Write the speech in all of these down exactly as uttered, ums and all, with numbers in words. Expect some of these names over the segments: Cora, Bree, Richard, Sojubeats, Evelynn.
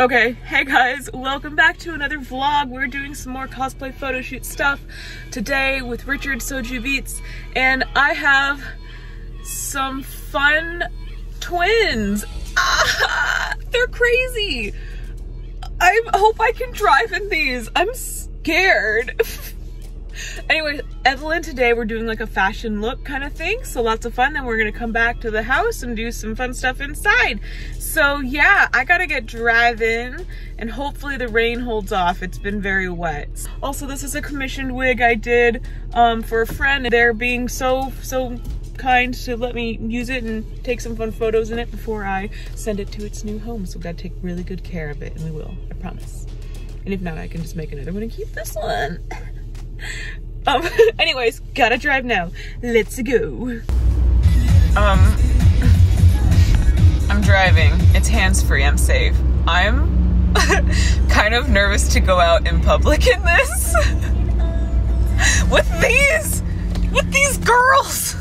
Okay, hey guys, welcome back to another vlog. We're doing some more cosplay photo shoot stuff today with Richard, Sojubeats, and I have some fun twins. Ah, they're crazy. I hope I can drive in these. I'm scared. Anyway, Evelynn, today we're doing like a fashion look kind of thing, so lots of fun. Then we're gonna come back to the house and do some fun stuff inside. So yeah, I gotta get driving and hopefully the rain holds off. It's been very wet. Also, this is a commissioned wig I did um, for a friend. They're being so, so kind to let me use it and take some fun photos in it before I send it to its new home. So we gotta take really good care of it, and we will, I promise. And if not, I can just make another one and keep this one. Um, anyways, gotta drive now. Let's go. Um, I'm driving. It's hands-free, I'm safe. I'm kind of nervous to go out in public in this. With these, with these girls.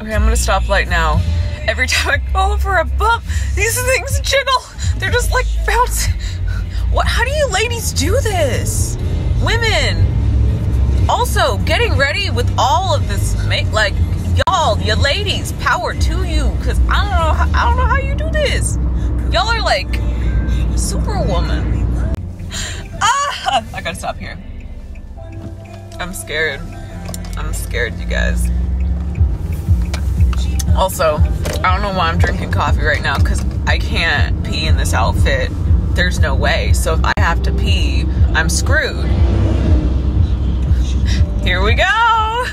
Okay, I'm gonna stop light now. Every time I go over a bump, these things jiggle. They're just like bouncing. What, how do you ladies do this? Women. Also, getting ready with all of this, make like, y'all, you ladies, power to you, because I don't know how, I don't know how you do this. Y'all are like superwoman. Ah, I gotta stop here. I'm scared. I'm scared, you guys. Also, I don't know why I'm drinking coffee right now, because I can't pee in this outfit. There's no way. So if I have to pee, I'm screwed. Here we go!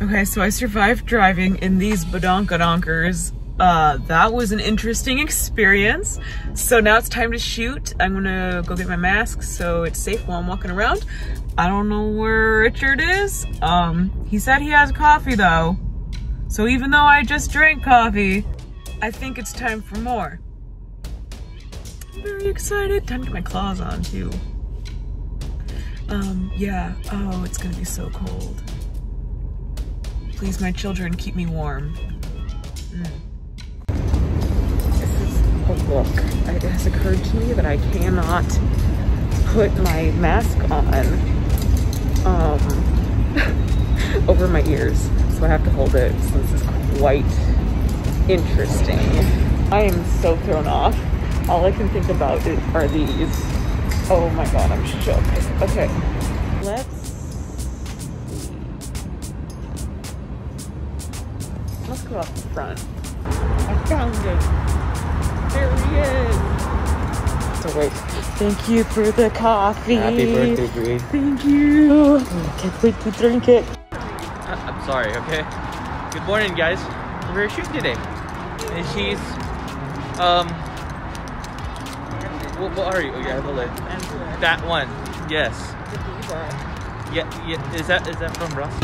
Okay, so I survived driving in these badonkadonkers. Uh, that was an interesting experience. So now it's time to shoot. I'm gonna go get my mask so it's safe while I'm walking around. I don't know where Richard is. Um, he said he has coffee though. So even though I just drank coffee, I think it's time for more. Very excited. Time to get my claws on too. Um, yeah. Oh, it's gonna be so cold. Please, my children, keep me warm. Mm. This is a look. It has occurred to me that I cannot put my mask on um, over my ears, so I have to hold it. So this is quite interesting. I am so thrown off. All I can think about is, are these. Oh my God, I'm shook. Okay, let's see. Let's go up the front. I found him. There he is. So wait. Thank you for the coffee. Happy birthday, Bree. Thank you. I can't wait to drink it. I'm sorry, okay? Good morning, guys. We're shooting today. And she's, um, What, what are you? Oh, yeah, Evelynn. That one. Yes. Yeah, yeah. Is that is that from Russ?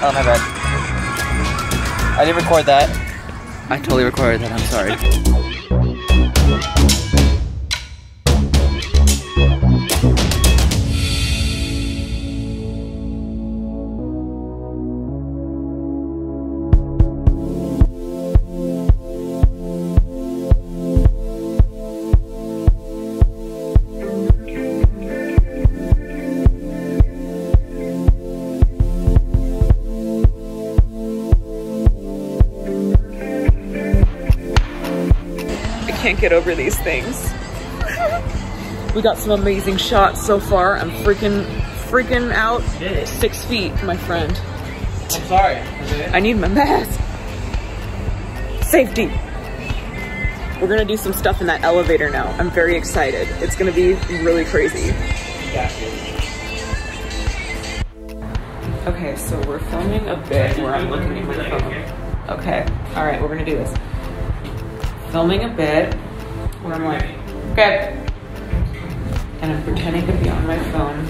Oh, my bad. I didn't record that. I totally recorded that, I'm sorry. Can't get over these things. We got some amazing shots so far. I'm freaking, freaking out. Shit. Six feet, my friend. I'm sorry. I need my mask. Safety. We're gonna do some stuff in that elevator now. I'm very excited. It's gonna be really crazy. Okay, so we're filming a bit where I'm looking into the phone. Okay, all right, we're gonna do this. Filming a bit where I'm like, okay. And I'm pretending to be on my phone.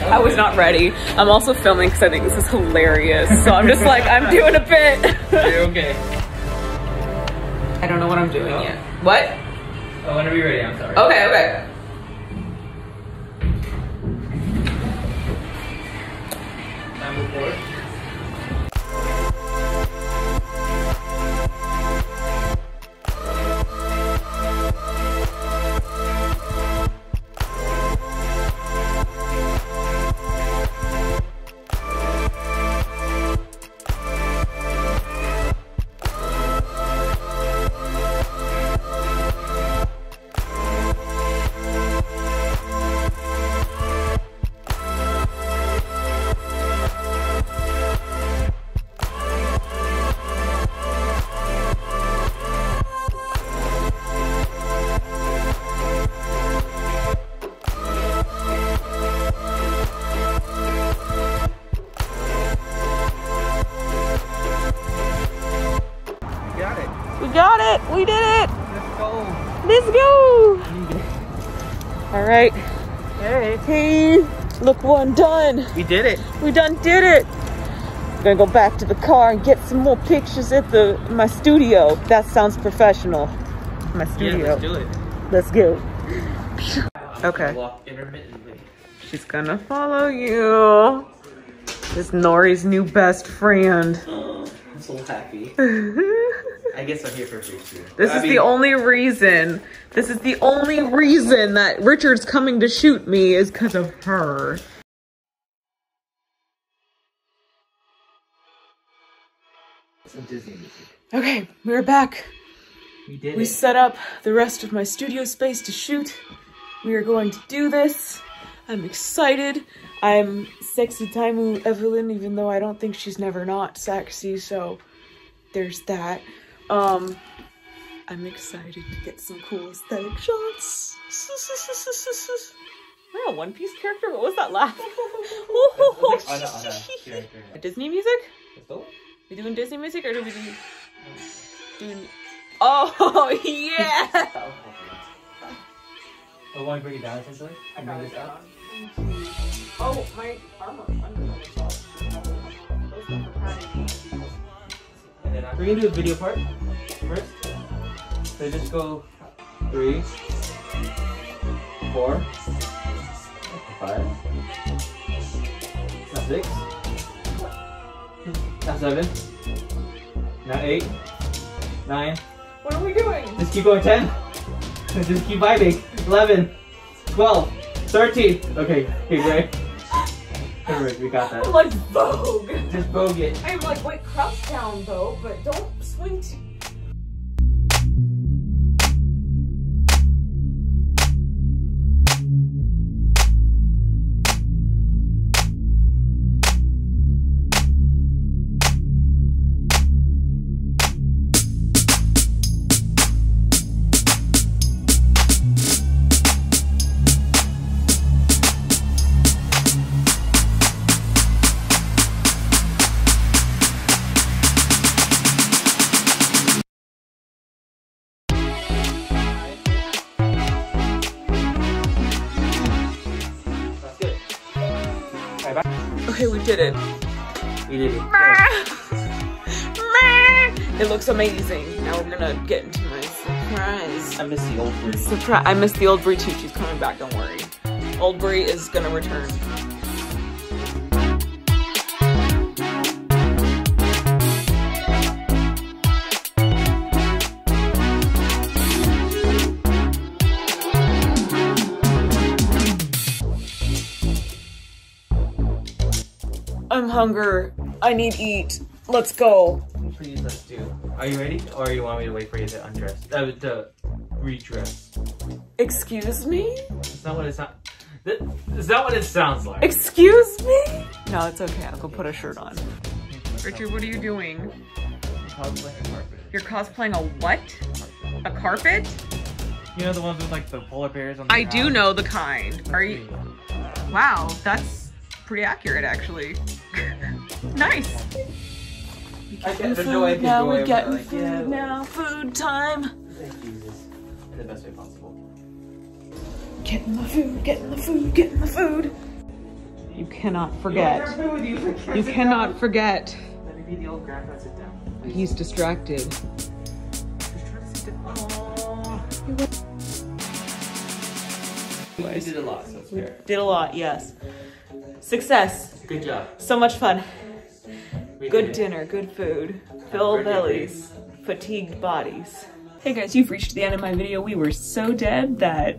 I was not ready. I'm also filming because I think this is hilarious. So I'm just like, I'm doing a bit. You're okay. I don't know what I'm doing oh. yet. What? Oh, whenever you're ready, I'm sorry. Okay, okay. Time to record. Got it! We did it! Let's go! Let's go! Alright. Hey. Hey! Look, one done! We did it! We done did it! I'm gonna go back to the car and get some more pictures at the my studio. That sounds professional. My studio. Yeah, let's do it. Let's go. Okay. Walk intermittently. She's gonna follow you. This Nori's new best friend. Oh, I'm so happy. I guess I'm here for a picture. This is the only reason. This is the only reason that Richard's coming to shoot me is because of her. Some Disney music. Okay, we're back. We did it. We set up the rest of my studio space to shoot. We are going to do this. I'm excited. I'm sexy time Evelynn, even though I don't think she's never not sexy, so there's that. Um, I'm excited to get some cool aesthetic shots. We're a One Piece character? What was that laugh? Oh, like Anna, Anna character. Disney music? We doing Disney music or do we do... doing... Oh, yeah! Oh, want to bring it down essentially? I bring this down. Oh, my armor. We're gonna do the video part first. So just go three, four, five, now six, now seven, now eight, nine. What are we doing? Just keep going. Ten. Just keep vibing. Eleven, twelve, thirteen. Okay, okay, great. We got that. I'm like Vogue. Just Vogue it. I'm like, wait, crouch down though, but don't swing too. Okay, we did it. We did it. It looks amazing. Now we're gonna get into my surprise. I miss the old Bree. Surprise! I miss the old Bree too. She's coming back. Don't worry. Old Bree is gonna return. I'm hungry. I need to eat. Let's go. Please, let's do. Are you ready? Or you want me to wait for you to undress? Uh, to redress. Excuse me? That's not what it's not. Is that what it sounds like? Excuse me? No, it's okay. I'll go put a shirt on. Richard, what are you doing? Cosplaying a carpet. You're cosplaying a what? A carpet? You know the ones with like the polar bears on the I ground? Do know the kind. Are you? Wow, that's pretty accurate actually. Nice. I get food no idea now, we're getting like, food yeah, now, food time. Thank you, Jesus. In the best way possible. Getting the food, getting the food, getting the food. You cannot forget. You, you cannot down. forget. Let me be the old grandpa, sit down. He's distracted. You did a lot, so it's fair. Did a lot, yes. Success. Good job. So much fun. We good dinner, good food, filled bellies, fatigued bodies. Hey guys, you've reached the end of my video. We were so dead that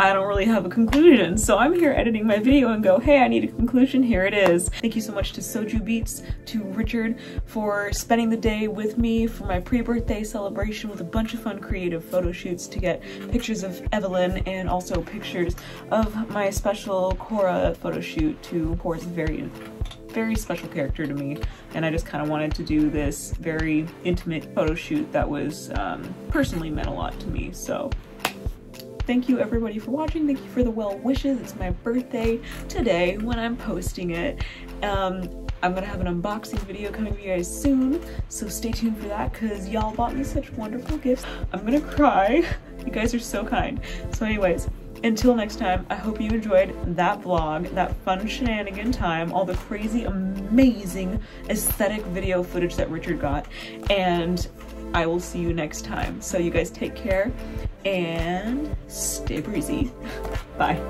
I don't really have a conclusion. So I'm here editing my video and go, hey, I need a conclusion, here it is. Thank you so much to Sojubeats, to Richard, for spending the day with me for my pre-birthday celebration with a bunch of fun creative photo shoots to get pictures of Evelynn and also pictures of my special Cora photo shoot to Cora's very very special character to me, and I just kind of wanted to do this very intimate photo shoot that was um, personally meant a lot to me. So thank you everybody for watching. Thank you for the well wishes. It's my birthday today when I'm posting it. Um, I'm gonna have an unboxing video coming to you guys soon, so stay tuned for that because y'all bought me such wonderful gifts. I'm gonna cry. You guys are so kind. So anyways, until next time, I hope you enjoyed that vlog, that fun shenanigan time, all the crazy, amazing aesthetic video footage that Richard got, and I will see you next time. So you guys take care and stay breezy. Bye.